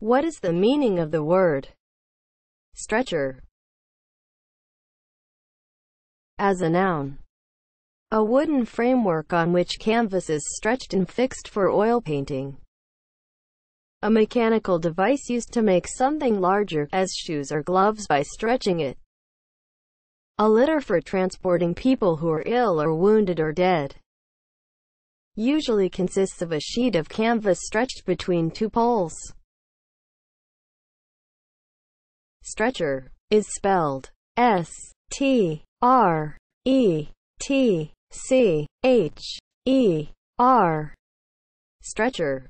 What is the meaning of the word stretcher? As a noun, a wooden framework on which canvas is stretched and fixed for oil painting. A mechanical device used to make something larger, as shoes or gloves, by stretching it. A litter for transporting people who are ill or wounded or dead. Usually consists of a sheet of canvas stretched between two poles. Stretcher is spelled S-T-R-E-T-C-H-E-R. Stretcher.